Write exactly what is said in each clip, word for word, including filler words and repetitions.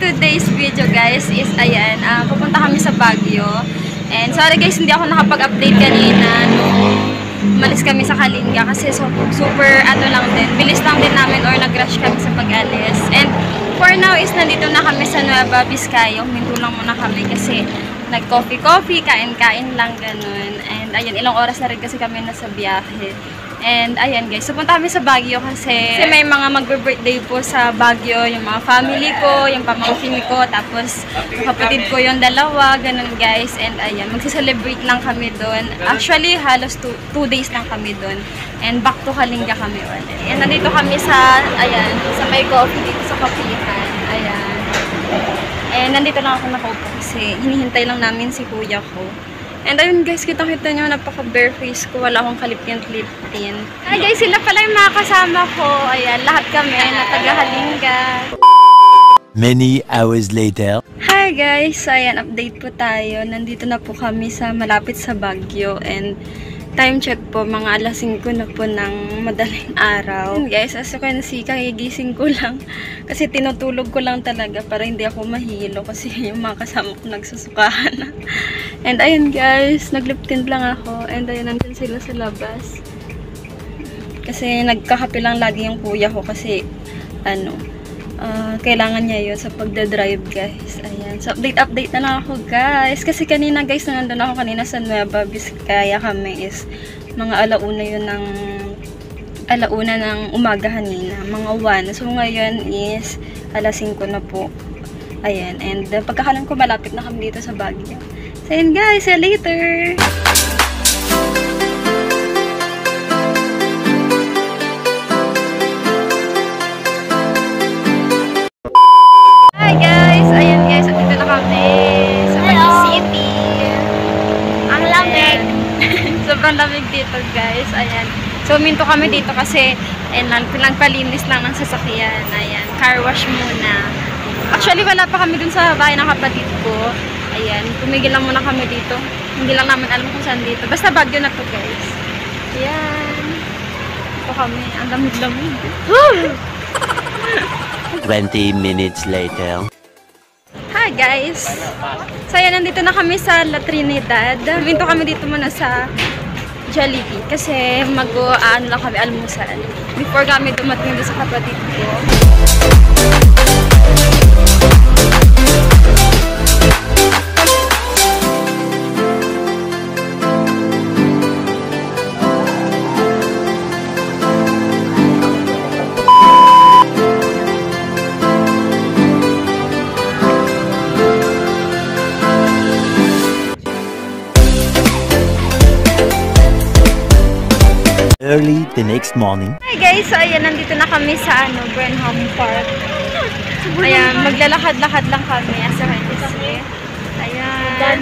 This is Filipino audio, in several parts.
Today's video guys is ayan, uh, pupunta kami sa Baguio. And sorry guys, hindi ako nakapag-update kanina nung umalis kami sa Kalinga kasi so, super ano lang din, bilis lang din namin or nag-rush kami sa pag-alis. And for now is nandito na kami sa Nueva Vizcaya. Huminto lang muna kami kasi nag-coffee-coffee, kain-kain lang ganun. And ayan, ilang oras na rin kasi kami nasa biyahe. And ayan guys, pupunta kami sa Baguio kasi, kasi may mga magbe-birthday po sa Baguio, yung mga family ko, yung pamangkin ko, tapos kapatid ko yung dalawa, ganun guys. And ayan, magse-celebrate lang kami doon. Actually, halos two, two days lang kami doon. And back to Kalinga kami ulit. And nandito kami sa, ayan, sa may coffee dito sa kapihan. Ayan. And nandito lang ako nakaupo kasi hinihintay lang namin si kuya ko. And ayun guys, kitang-kita nyo, napaka-bare face ko. Wala akong kalipin-lipin. Ay guys, sila pala yung mga kasama ko. Ayan, lahat kami na taga-Kalinga. Many hours later. Hi guys, ayan, update po tayo. Nandito na po kami sa malapit sa Baguio. And time check po, mga alas singko na po ng madaling araw. And guys, as you can see, kagigising ko lang. Kasi tinutulog ko lang talaga para hindi ako mahilo. Kasi yung mga kasama ko nagsusukahan na. And ayun guys, nag-lip tint lang ako. And ayun, nandun sila sa labas. Kasi nagkakape lang lagi yung kuya ko. Kasi, ano, uh, kailangan niya yun sa pagdadrive guys. Ayan. So, update-update na lang ako guys. Kasi kanina guys, na nandun ako kanina sa Nueva Vizcaya kami is mga alauna yun ng alauna ng umaga kanina. Mga one. So, ngayon is alas singko na po. Ayan. And uh, pagkakalang ko, malapit na kami dito sa Baguio. And guys, see you later! Hi guys! Ayan guys, at dito na kami sa Baguio City. Ang lamig! Sobrang lamig dito guys. Ayan. So, minto kami dito kasi pinagpalinis lang ng sasakyan. Ayan. Car wash muna. Actually, wala pa kami dun sa bahay ng kapatid ko. Ayan, tumigil lang muna kami dito. Hindi lang namin alam kung saan dito. Basta Baguio na to, guys. Ayan. Ito kami. Ang lamig-lamig. twenty minutes later. Hi, guys. So, ayan, nandito na kami sa La Trinidad. Minto kami dito muna sa Jollibee. Kasi mag-aano lang kami, almusal. Before kami dumating doon sa kapatid ko. Early the next morning. Hi guys, so ayan, nandito na kami sa ano, Burnham Park. Ayan, maglalakad-lakad lang kami as a family. Ayan.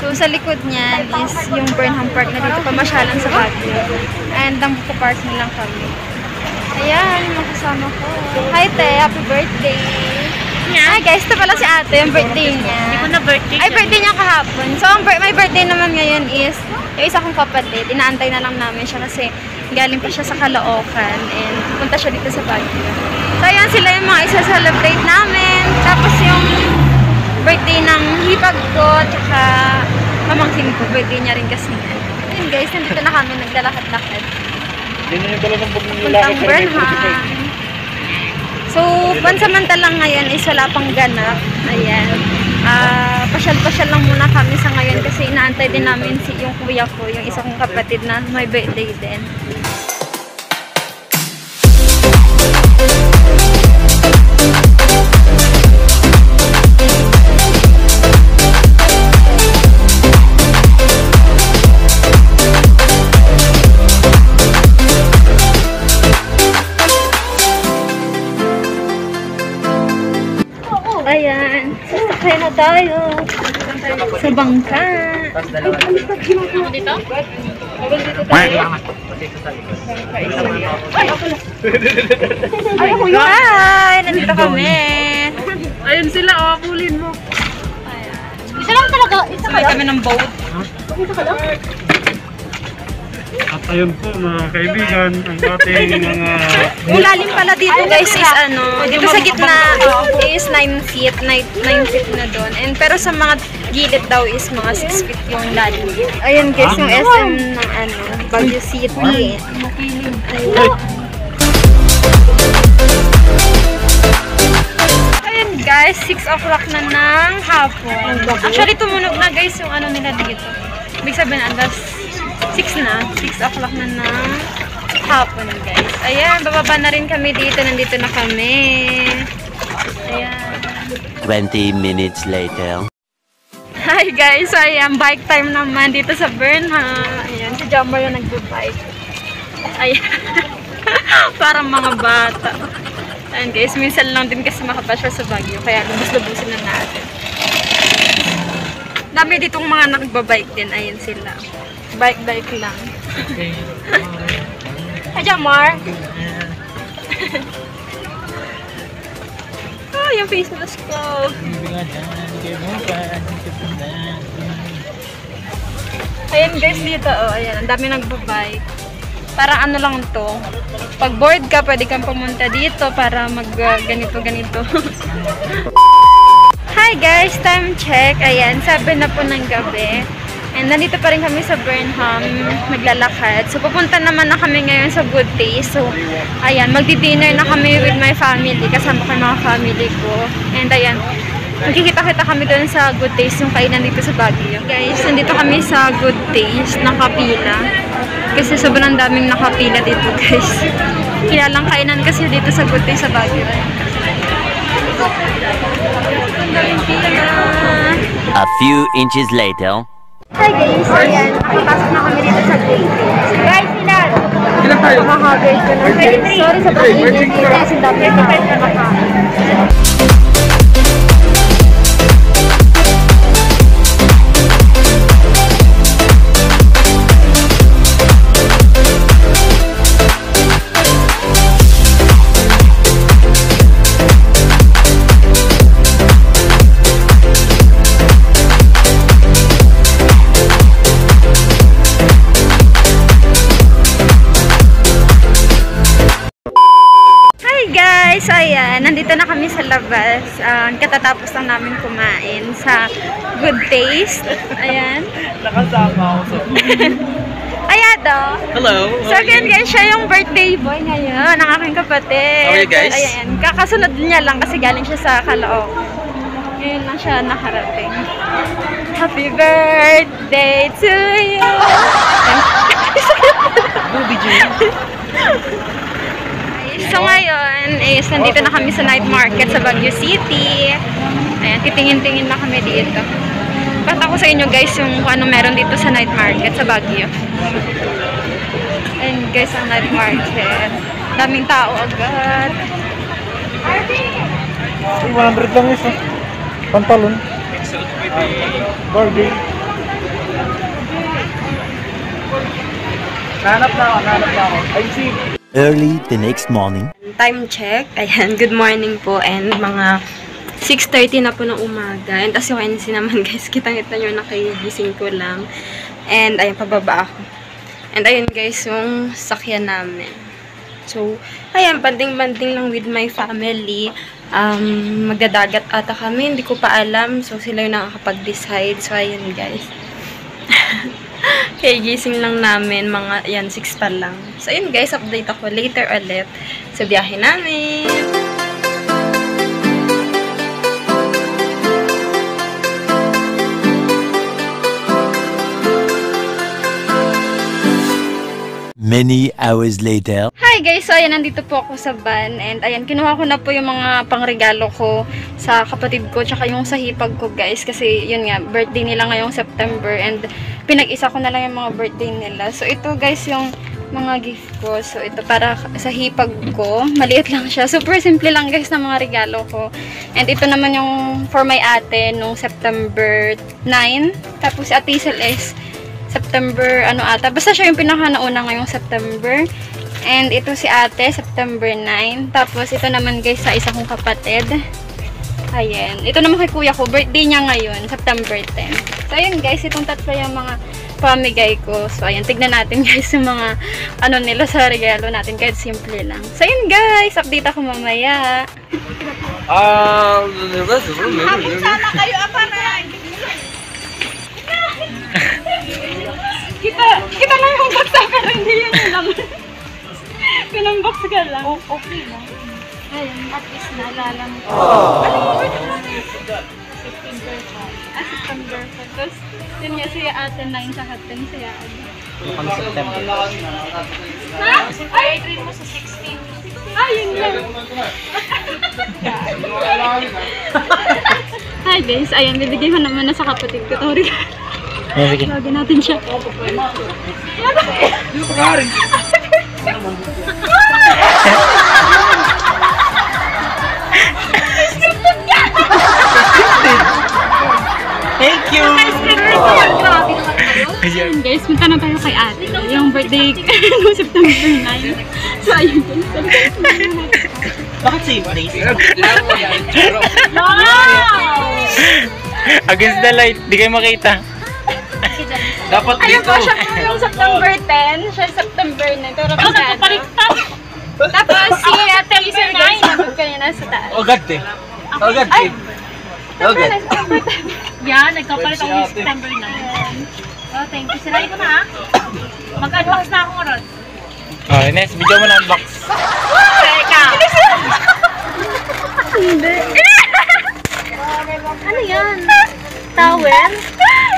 So sa likod niya is yung Burnham Park na dito pamasyalan sa Baguio. And ang buko park nilang kami. Ayan, yung kasama ko. Hi Te, happy birthday. Hi guys, ito pala si ate, yung birthday niya. Hindi ko na birthday. Ay, birthday niya kahapon. So my birthday naman ngayon is yung isa kong kapatid, inaantay na lang namin siya kasi galing pa siya sa Caloocan and punta siya dito sa Baguio. So ayan, sila yung mga isa-celebrate namin. Tapos yung birthday ng hipag ko, tsaka mamangkin ko, birthday niya rin kasi. Ayun guys, nandito na kami, naglalakad-lakad. Puntang Burnham. So, pansamantalang ngayon is wala pang ganap. Ayan. Ah, uh, pasyal-pasyal lang muna kami sa ngayon kasi inaantay din namin si yung kuya ko, yung isa kong kapatid na may birthday din. Tayo sa bangka. Dito? Ay, nandito kami. Ayun sila, oh, pulin mo. Ayan. Nakasakay kami ng boat. Nakita ka lang? At ayun po mga kaibigan, ang ating mga... Ulalim pala dito guys is ano, dito sa gitna is nine feet, nine feet na doon. And pero sa mga gilid daw is mga six feet yung lalim. Ayun guys, yung S M ng ano, Baguio City. Ayun. Ayun guys, six o'clock na ng hapon. Actually tumunog na guys yung ano nila dito. Ibig sabihin alas six na. six o'clock na na hapon, guys. Ayan, bababa na rin kami dito. Nandito na kami. Ayan. twenty minutes later. Hi, guys. Ayan, bike time naman dito sa Burnham. Ayan, si Jumbo yung nagbe-bike. Ayan. Parang mga bata. Ayan, guys. Minsan lang din kasi makapasyal sa Baguio. Kaya lubos-lubusin na natin. Dami ditong mga nagbabike din. Ayan sila. Bike-bike lang. Hi, Jamar! Oh, yung face mask ko! Ayan guys, dito oh. Ayan, ang dami nagbabike. Parang ano lang to. Pag bored ka, pwede kang pumunta dito para mag-ganito-ganito. Hi guys! Time check. Ayan, sabi na po ng gabi. And nandito pa rin kami sa Burnham, naglalakad. So, pupunta naman na kami ngayon sa Good Taste. So, ayan, magdi-dinner na kami with my family, kasama ko mga family ko. And ayan, magkikita-kita kami doon sa Good Taste, yung kainan dito sa Baguio. Guys, nandito kami sa Good Taste, nakapila. Kasi sobrang daming nakapila dito, guys. Kilalang kainan kasi dito sa Good Taste sa Baguio. Ang daming pila. A few inches later. Hi guys, ayan, nakapasok na kami dito sa grade. Guys, ilan? Ilan tayo? Makagrade ko na. Sorry sa pag-ingin dito kasi dapat na makagrade. Nandito na kami sa labas. Uh, katatapos lang namin kumain sa Good Taste. Ayan. Nakasama ako. Ayan do. Hello. So again guys, siya yung birthday boy ngayon. Ang aking kapatid. Okay guys. Ayan. Kakasunod niya lang kasi galing siya sa Caloocan. Ngayon lang siya nakarating. Happy birthday to you. Booby Jane. So ngayon is nandito na kami sa night market sa Baguio City. Ayan, titingin-tingin na kami dito. Pakita ko sa inyo guys yung kung ano meron dito sa night market sa Baguio. Ayan guys, ang night market. Daming tao agad. one hundred lang isa. Pantalon. Barbie. Nanap na ako, nanap na ako. I see. Early the next morning. Time check. Ayan, good morning po. And mga six thirty na po ng umaga. And as you can see naman guys, kitang-kita nyo nakagising ko lang. And ayan, pababa ako. And ayun guys, yung sakyan namin. So, ayan, banding-banding lang with my family. Um, magdadagat ata kami. Hindi ko pa alam. So, sila yung nakakapag-decide. So, ayan guys. Kaya gising lang namin, mga, yan, six pa lang. So, yun guys, update ako later ulit sa biyahe namin. Many hours later. Hi guys, so ayan, nandito po ako sa van. And ayan, kinuha ko na po yung mga pangregalo ko sa kapatid ko, tsaka yung sa hipag ko guys. Kasi yun nga, birthday nila ngayong September. And pinag-isa ko na lang yung mga birthday nila. So, ito guys yung mga gift ko. So, ito para sa hipag ko. Maliit lang siya. Super simple lang guys na mga regalo ko. And ito naman yung for my ate nung September nine. Tapos si Ate Isel is September ano ata. Basta siya yung pinakanauna ngayong September. And ito si ate, September nine. Tapos ito naman guys sa isa kong kapatid. Ayan. Ito naman kay kuya ko. Birthday niya ngayon. September tenth. So, ayan guys. Itong tatlo yung mga pamigay ko. So, ayan. Tignan natin guys yung mga ano nila sa regalo natin. Kahit simple lang. So, ayan guys. Update ako mamaya. Ah, habang sama kayo. Aparay. Kita, kita lang yung baksa ka rin. Hindi yun lang. Pinambaks ka lang. Okay lang. Ayun, at least naalala mo. Oh. Ano mo ba yung September first. Ah, September first. Tapos, yun nga siya ate nine sa hatin siya. Pang September. Ha? Ay! I-train mo sa sixteen. Ah, yun lang. Hi guys, ayun, bibigay ko naman na sa kapatid ko. Ito, regalo. Lagyan natin siya. Hindi ko pagkaharin. Thank you! Ayun guys, punta na tayo kay ate. Yung birthday no, September nine. So ayun guys, bakit sa'yo? Against the light, di kayo makita. Dapat dito. Alam ko, siya po yung September ten. Siya September nine. Pero kung saan ito. Tapos si ate Lisa guys, sabag kayo na sa taas. Agad eh. Agad eh. Okay. Yan, nagkapalit ako yung September nine. Oh, thank you. Sirain ko na ha. Mag-unbox na ako ngayon. Oh, Ines, bigyan mo na unbox. Teka. Hindi. Ano yan? Towel?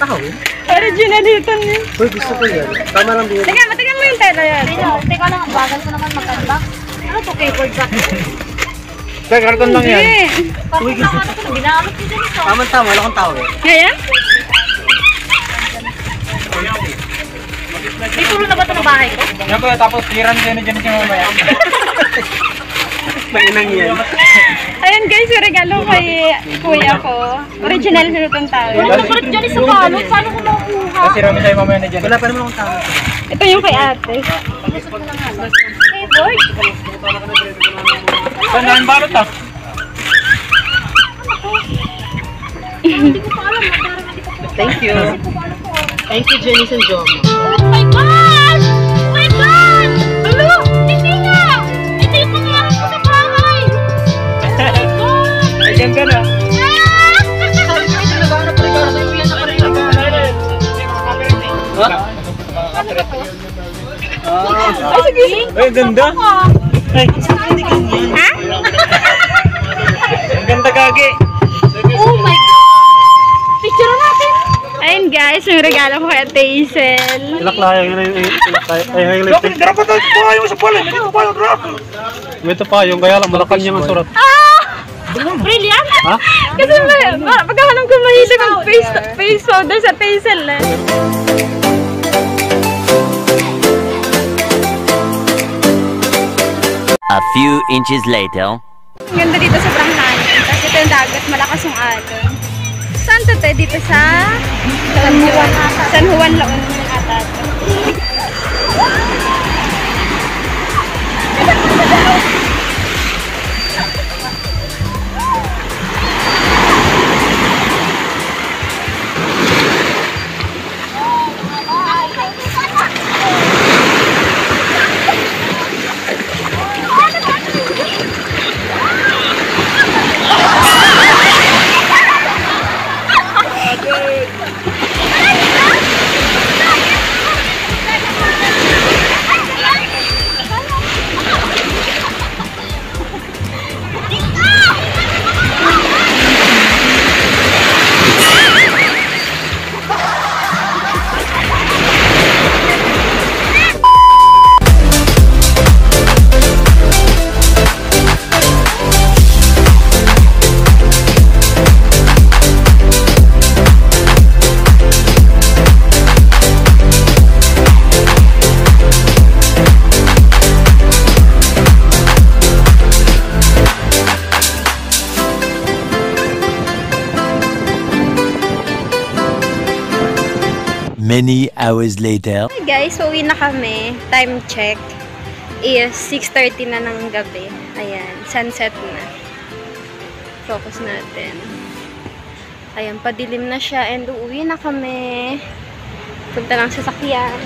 Towel? Originalitan yun. Uy, gusto ko yan. Tama lang din. Teka, matigan mo yung tela yan. Teka lang, bagal ko naman mag-unbox. Ano ito, keyboard jacket? Kaya karton lang yan. Uy, gusto ko. Ginamit niya dito. Tama-tama, wala kong tao eh. Ngayon? May tulo na ba ito ng bahay ko? Ngayon ko, tapos tiran dyan na dyan siya mamaya. Mainang yan. Ayan guys, yung regalo kay kuya ko. Original na itong tao. Wala ko rin dyan sa balot. Paano ko makuha? Kasi rami tayo mamaya na dyan. Wala pa naman akong tao. Ito yung kay ate. Gusto ko lang halos. Hey boy! Saan balot ah? Hindi ko pa alam na parang hindi pa po. Thank you. Thank you Janice and John. Oh my gosh! Oh my God! Hello! Hindi nga! Ito yung pangyari ko sa bahay! Oh my God! Ay, ganda na. Sabi ko, ito na ba? Ano pa rin? Ano pa rin? Ano pa rin? Ano pa rin? Ha? Ano ba ito? Ay, sige! Ay, ganda! Ay, hindi ka niyan. Ha? Ang ganda kage. Oh my God! Picture natin! Ayun guys, yung regalo ko kay Ate Isel. Ilak lang, ayun lang. Ayun lang. Look, hindi na pa tayo pa yung sa pala. Hindi ko pa yung drop. Ito pa yung kaya lang, malakas niya ang surat. Ah! Brilliant! Ha? Kasi pagkakalang ko mahilig ang face powder sa Ate Isel eh. A few inches later. Ang ganda dito sa Burnham. Kasi ito yung dagat, malakas yung alon. Saan ito tayo? Dito sa San Juan. San Juan lang yung ata ito. Many hours later. Hi guys, so uwi na kami. Time check is six thirty na ng gabi. Ayan, sunset na. focus natin. Ayan, padilim na siya and uuwi na kami. Punta lang sa sakyan.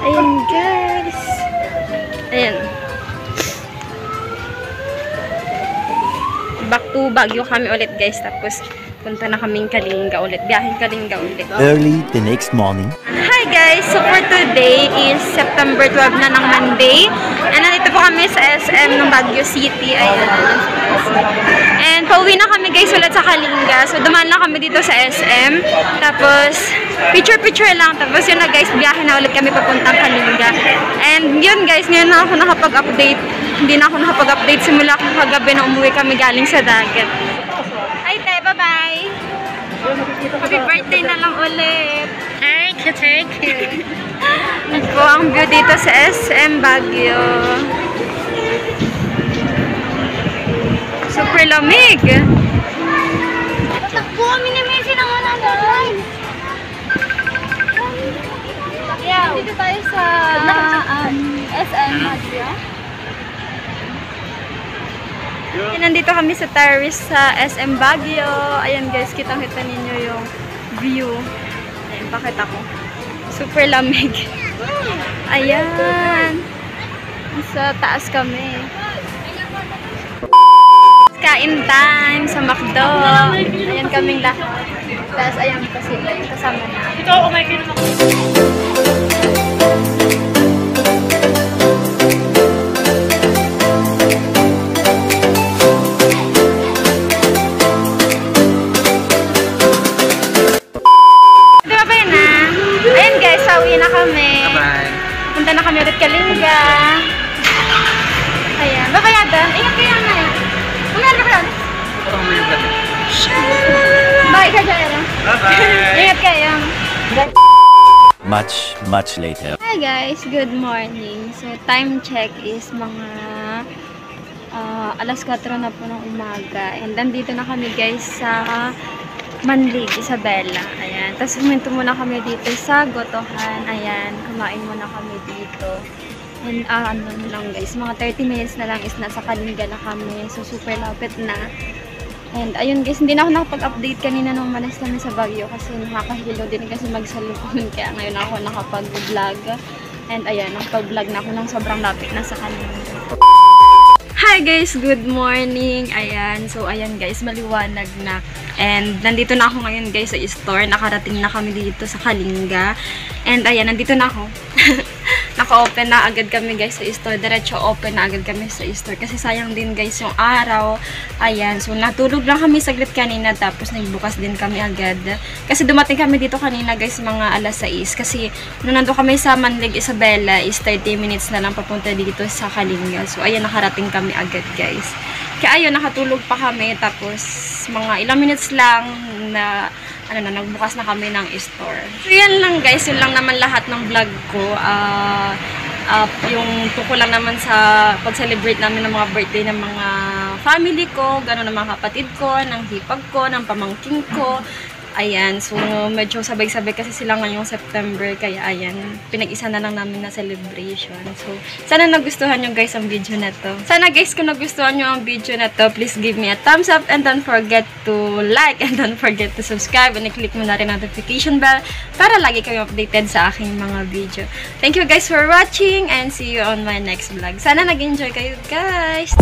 Ayan guys. Ayan. Back to Baguio kami ulit guys. Tapos punta na kaming Kalinga ulit. Biyahin Kalinga ulit. Early the next morning. Hi guys! So for today is September twelve na ng Monday. And nandito po kami sa S M ng Baguio City. Ayan. And pauwi na kami guys ulit sa Kalinga. So dumaan na kami dito sa S M. Tapos picture-picture lang. Tapos yun na guys, biyahin na ulit kami papuntang Kalinga. And yun guys, ngayon na ako nakapag-update. Hindi na ako nakapag-update simula kung kagabi na umuwi kami galing sa dagat. Ay te, bye-bye! Happy birthday na lang ulit! Thank you, thank you. Ito ang view dito sa S M Baguio. Super lamig. Patakbo kami ni Messi ng one-on-one. Dito tayo sa um, S M Baguio. Nandito kami sa terrace sa S M Baguio. Ayan guys, kitang-kita ninyo yung view. Bakit ako? Super lamig. Ayan. Sa taas kami. Kain time sa McDo. Ayan kaming lahat. Tapos ayan kasi kasama na. Ito ako may pinunok. Kalinga. Ayan. Babayada. Ingat kayo na eh. Umihan ka pala. Bye ka dyan. Bye-bye. Ingat kayo. Much, much later. Hi guys. Good morning. So, time check is mga uh, alas kwatro na po ng umaga. And nandito na kami guys sa Manlig, Isabela. Ayan. Tapos huminto muna kami dito sa Gotohan. Ayan. Kumain muna kami dito. And ah, ano lang guys. Mga thirty minutes na lang is nasa Kalinga na kami. So super lapit na. And ayun guys. Hindi na ako nakapag-update kanina nung manas namin sa Baguio. Kasi nakakahilo din kasi magsalipon. Kaya ngayon ako nakapag-vlog. And ayan. Nakapag-vlog na ako ng sobrang lapit na sa Kalinga. Hi guys! Good morning! Ayan. So, ayan guys. Maliwanag na. And, nandito na ako ngayon guys sa store. Nakarating na kami dito sa Kalinga. And, ayan. Nandito na ako. Naka-open na agad kami guys sa store. Diretso open na agad kami sa store. Kasi sayang din guys yung araw. Ayan. So, natulog lang kami saglit kanina. Tapos, nagbukas din kami agad. Kasi dumating kami dito kanina guys mga alas sais. Kasi, nung nandun kami sa Manlig, Isabela is thirty minutes na lang papunta dito sa Kalinga. So, ayan. Nakarating kami agad guys. Kaya ayun, nakatulog pa kami. Tapos, mga ilang minutes lang na, ano na, nagbukas na kami ng store. So, yan lang guys. Yun lang naman lahat ng vlog ko. Uh, uh, yung tuko lang naman sa pag-celebrate namin ng mga birthday ng mga family ko. Ganun ng mga kapatid ko, ng hipag ko, ng pamangking ko. Ayan, so medyo sabay-sabay kasi sila ngayong September, kaya ayan, pinag-isa na lang namin na celebration. So, sana nagustuhan nyo guys ang video na to. Sana guys, kung nagustuhan nyo ang video na to, please give me a thumbs up and don't forget to like and don't forget to subscribe and i-click mo na rin ang notification bell para lagi kayo updated sa aking mga video. Thank you guys for watching and see you on my next vlog. Sana nag-enjoy kayo guys!